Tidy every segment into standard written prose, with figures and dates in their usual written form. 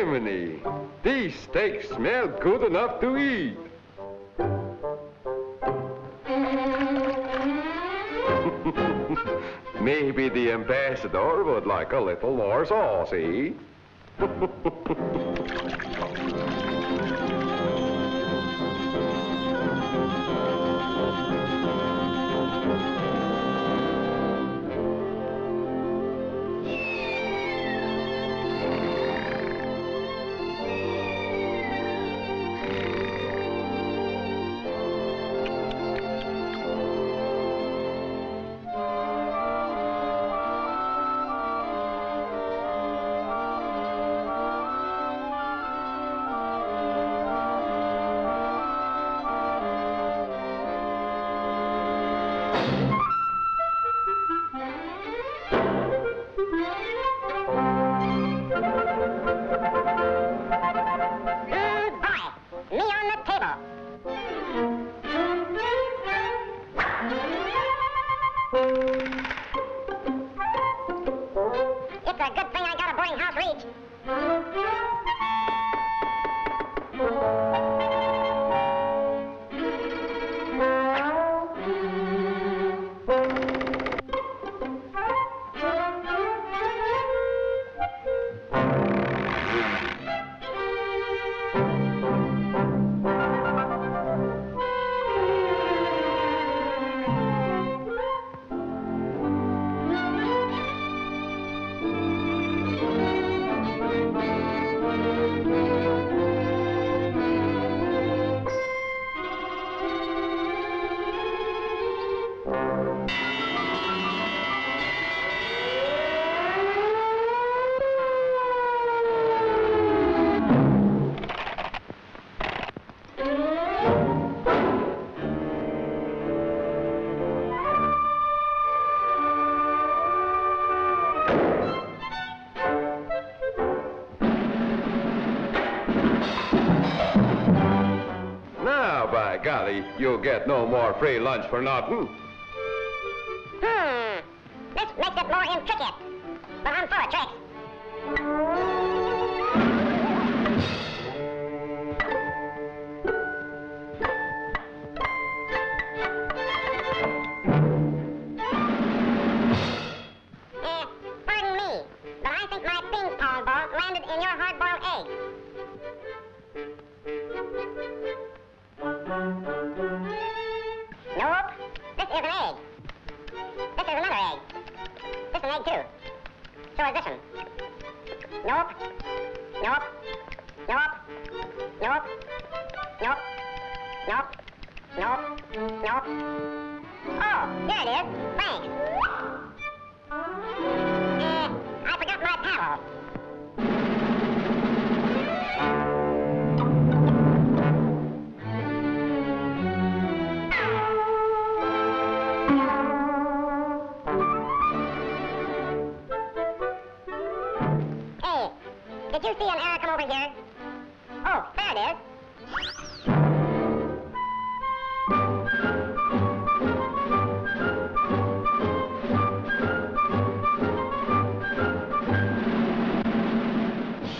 Jiminy, these steaks smell good enough to eat. Maybe the ambassador would like a little more sauce, eh? You'll get no more free lunch for nothing. This makes it more intricate, but I'm full of tricks. Pardon me, but I think my ping pong ball landed in your hard-boiled egg. This is an egg. This is another egg. This is an egg, too. So is this one. Nope. Nope. Nope. Nope. Nope. Nope. Nope. Nope. Oh, here it is. Thanks. I forgot my paddle. Did you see an arrow come over here? Oh, there it is.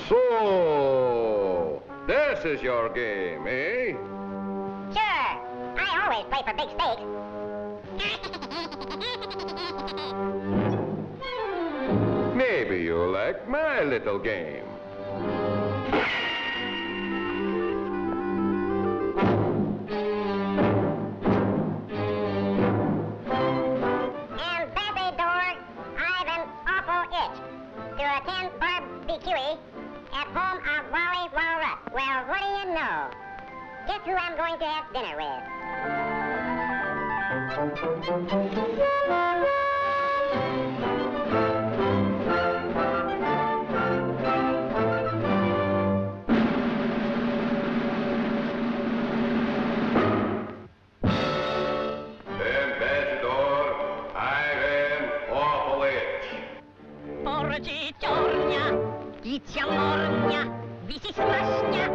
So, this is your game, eh? Sure. I always play for big stakes. Maybe you like my little game. Guess who I'm going to have dinner with? Ambassador, I've an awful itch. Porgy tornia, kicia mornia, wisi smaśnia.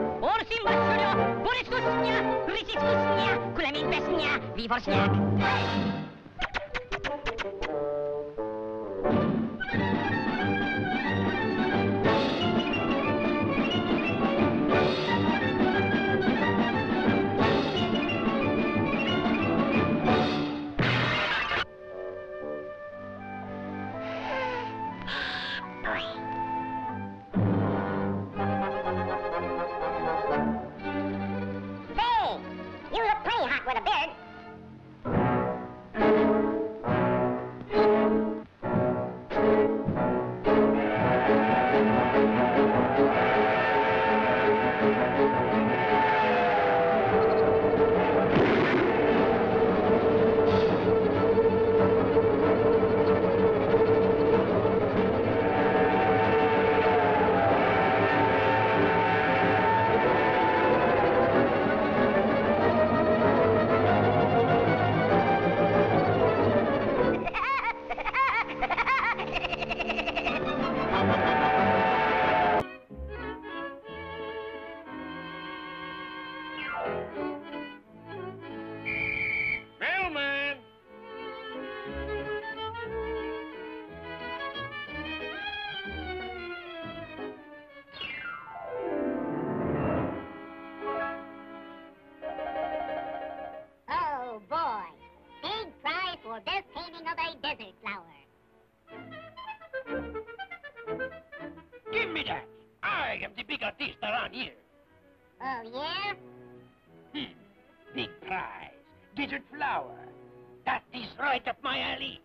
holiday desert flower. Give me that! I am the big artist around here. Oh, yeah? Big prize. Desert flower. That is right up my alley.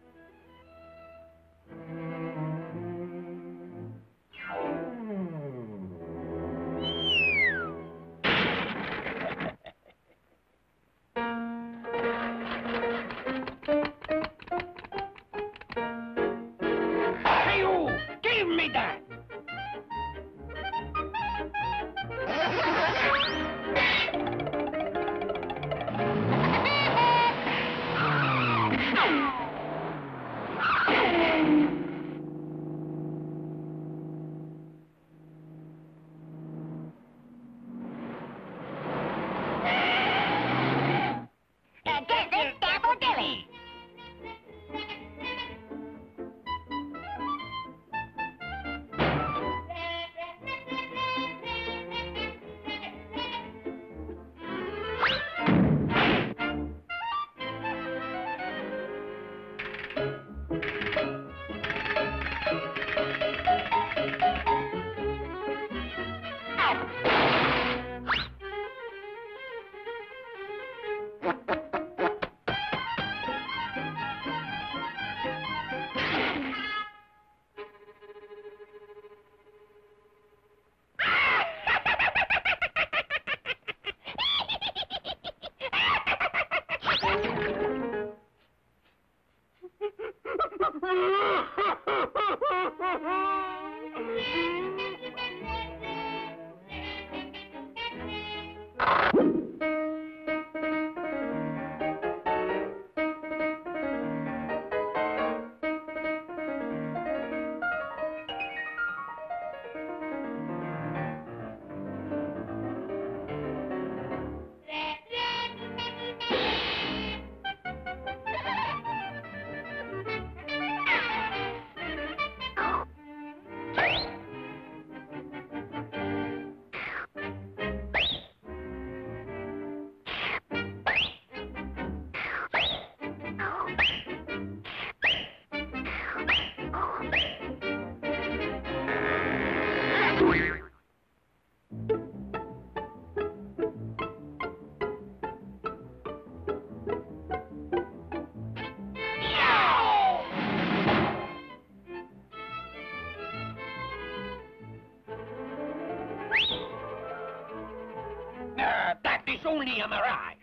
Only a mirage.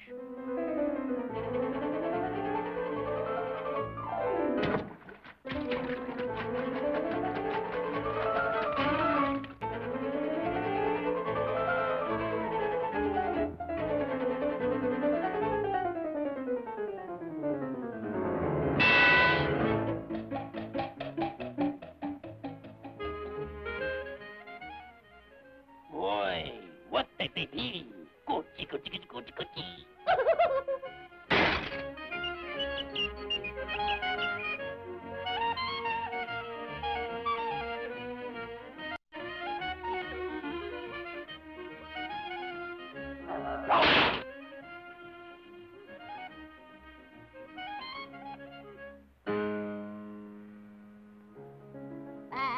Boy, what did they do?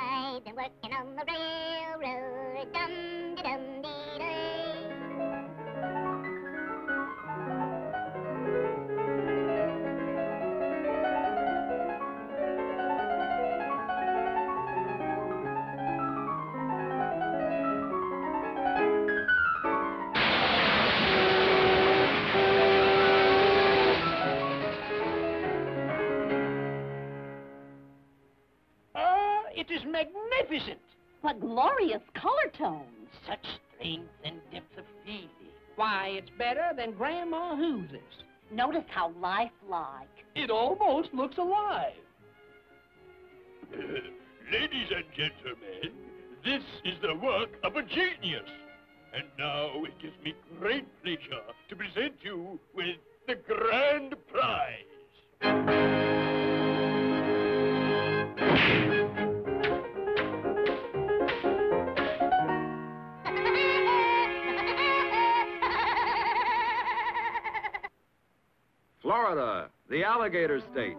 I've been working on the railroad, It is magnificent. What glorious color tones. Such strength and depth of feeling. Why, it's better than Grandma Hughes'. Notice how lifelike. It almost looks alive. Ladies and gentlemen, this is the work of a genius. And now it gives me great pleasure to present you with the grand prize. Florida, the Alligator State.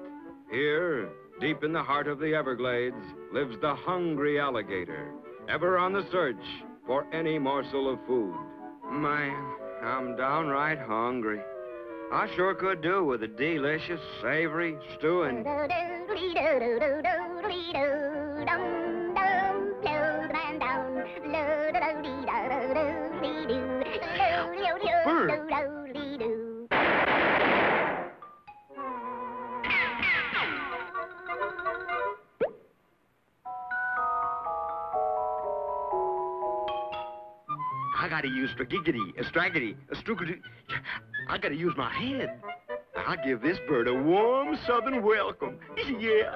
Here, deep in the heart of the Everglades, lives the hungry alligator, ever on the search for any morsel of food. Man, I'm downright hungry. I sure could do with a delicious, savory stew and... I gotta use straggity. I gotta use my head. I'll give this bird a warm southern welcome. Yeah.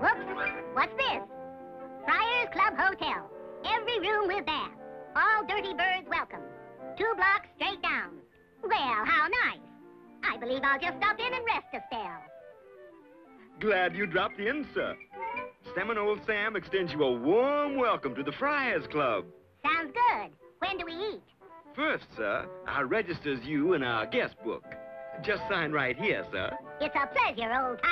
Whoops, what's this? Friars Club Hotel. Every room with bath. All dirty birds welcome. 2 blocks straight down. Well, how nice. I believe I'll just stop in and rest a spell. Glad you dropped in, sir. Seminole Sam extends you a warm welcome to the Friars Club. Sounds good. When do we eat? First, sir, I registers you in our guest book. Just sign right here, sir. It's a pleasure, old-timer.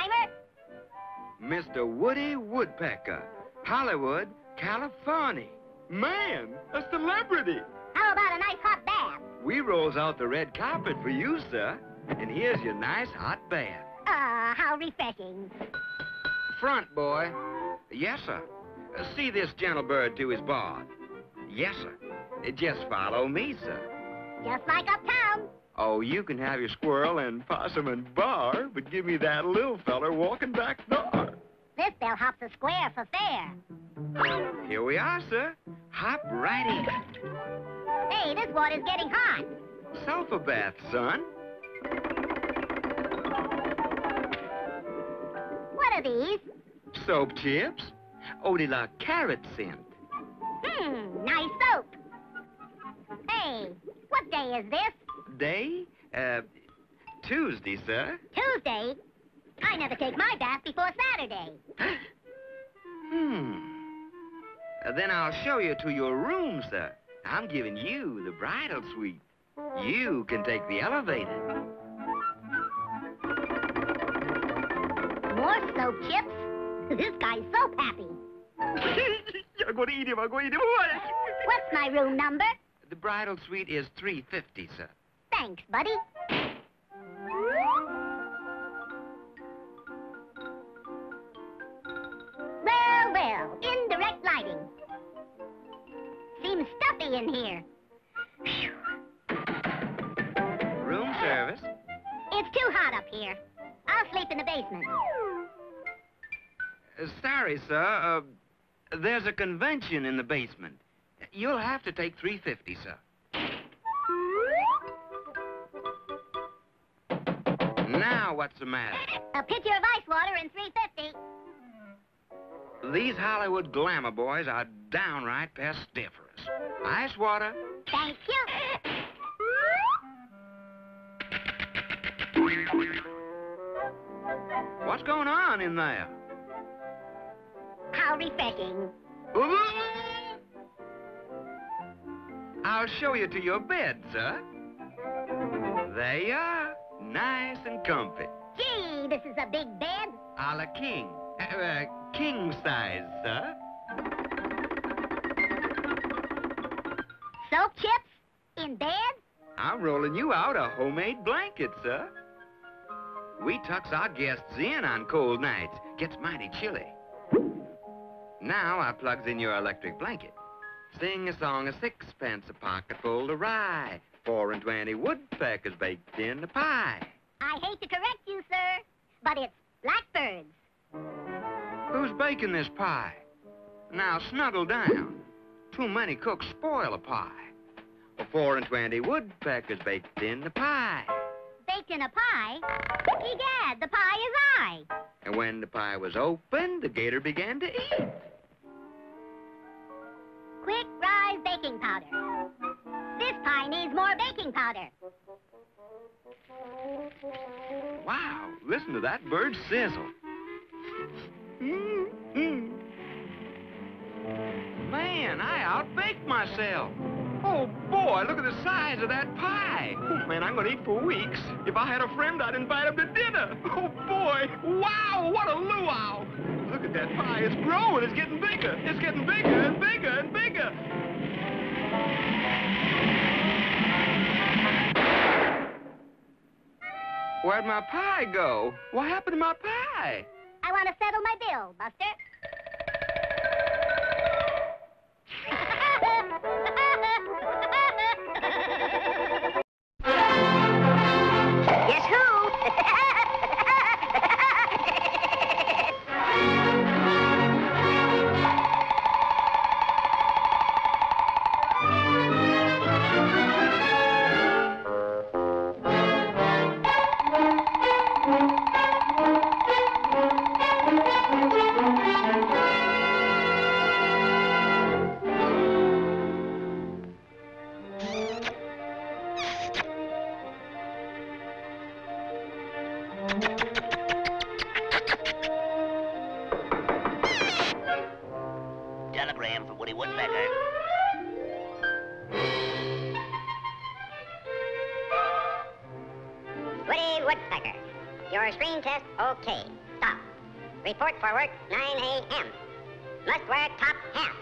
Mr. Woody Woodpecker, Hollywood, California. Man, a celebrity. How about a nice hot bath? We rolls out the red carpet for you, sir. And here's your nice hot bath. How refreshing. Front, boy. Yes, sir. See this gentlebird to his bar. Yes, sir. Just follow me, sir. Just like uptown. Oh, you can have your squirrel and possum and bar, but give me that little feller walking back door. This bell hops a square for fair. Here we are, sir. Hop right in. Hey, this water's getting hot. Sulfur bath, son. What are these? Soap chips. Eau de la carrot scent. Nice soap. Hey, what day is this? Day? Tuesday, sir. Tuesday? I never take my bath before Saturday. Then I'll show you to your room, sir. I'm giving you the bridal suite. You can take the elevator. More soap chips. This guy's so happy. I'm going to eat him. I'm going to eat him. What's my room number? The bridal suite is 350, sir. Thanks, buddy. Well, indirect lighting. Seems stuffy in here. Room service? It's too hot up here. I'll sleep in the basement. Sorry, sir. There's a convention in the basement. You'll have to take 350, sir. Now, what's the matter? A pitcher of ice water and 350. These Hollywood glamour boys are downright pestiferous. Ice water. Thank you. What's going on in there? How refreshing. I'll show you to your bed, sir. There you are. Nice and comfy. Gee, this is a big bed. A la king. King size, sir. Soap chips? In bed? I'm rolling you out a homemade blanket, sir. We tucks our guests in on cold nights. Gets mighty chilly. Now I plugs in your electric blanket. Sing a song of 6 pence, a pocket full of rye. 4 and 20 woodpeckers baked in the pie. I hate to correct you, sir, but it's blackbirds. Who's baking this pie? Now snuggle down. Too many cooks spoil a pie. 4 and 20 woodpeckers baked in the pie. Baked in a pie? Egad, the pie is I. And when the pie was opened, the gator began to eat. Quick rise baking powder. This pie needs more baking powder. Wow, listen to that bird sizzle. Man, I outbaked myself. Oh, boy, look at the size of that pie. Oh, man, I'm going to eat for weeks. If I had a friend, I'd invite him to dinner. Oh, boy. Wow, what a luau. Look at that pie. It's growing. It's getting bigger. It's getting bigger and bigger and bigger. Where'd my pie go? What happened to my pie? I want to settle my bill, Buster. Guess who? Telegram for Woody Woodpecker. Woody Woodpecker, your screen test okay. Stop. Report for work 9 a.m. Must wear top hat.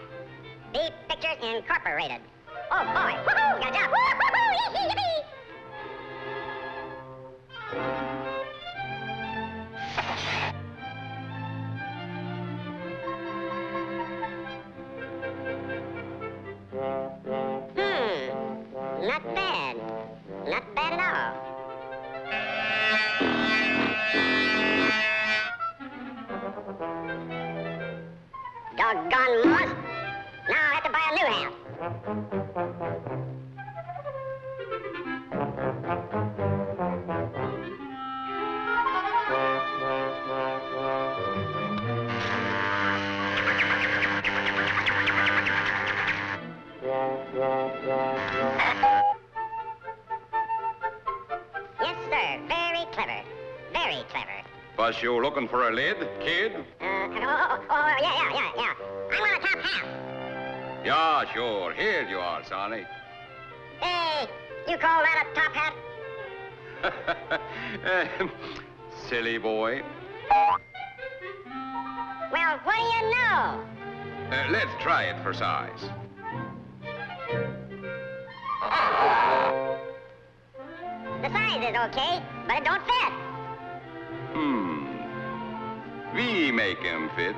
Deep Pictures Incorporated. Oh boy! Woohoo! Good job! Woohoo! Yee yippee! Not bad. Not bad at all. Doggone moss. Now I'll have to buy a new hat. Very clever. Was you looking for a lid, kid? Yeah. I want a top hat. Yeah, sure. Here you are, Sonny. Hey, you call that a top hat? Silly boy. Well, what do you know? Let's try it for size. The size is okay, but it don't fit. We make him fit.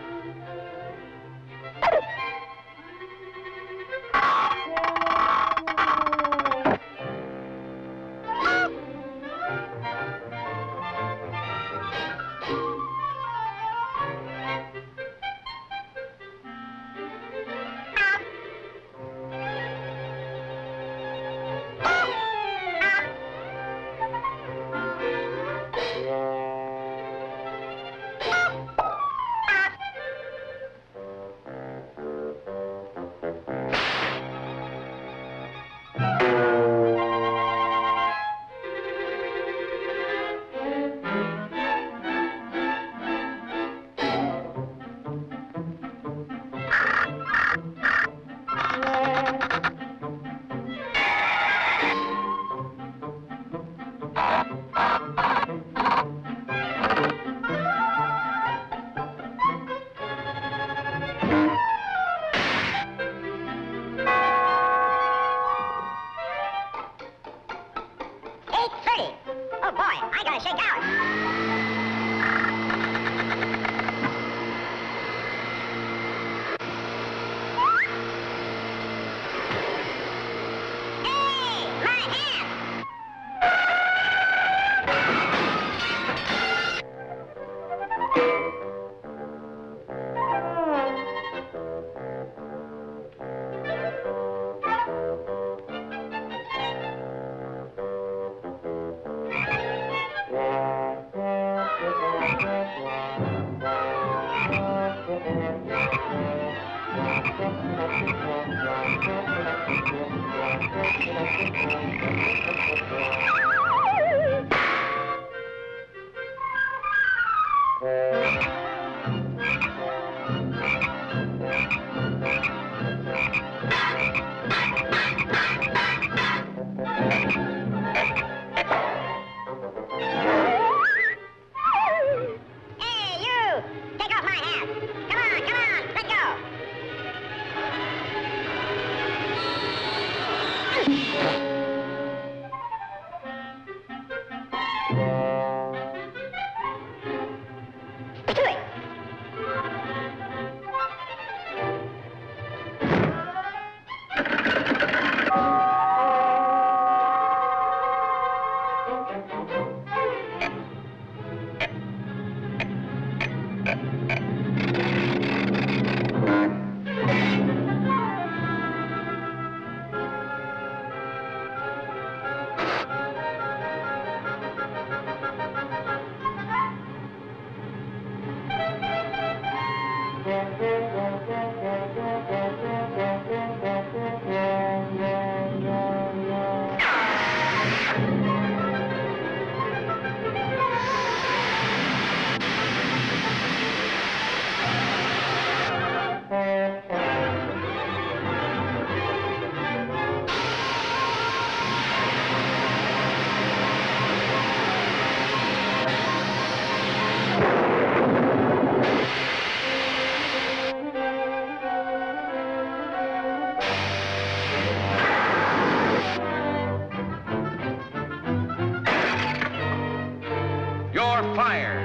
Fire.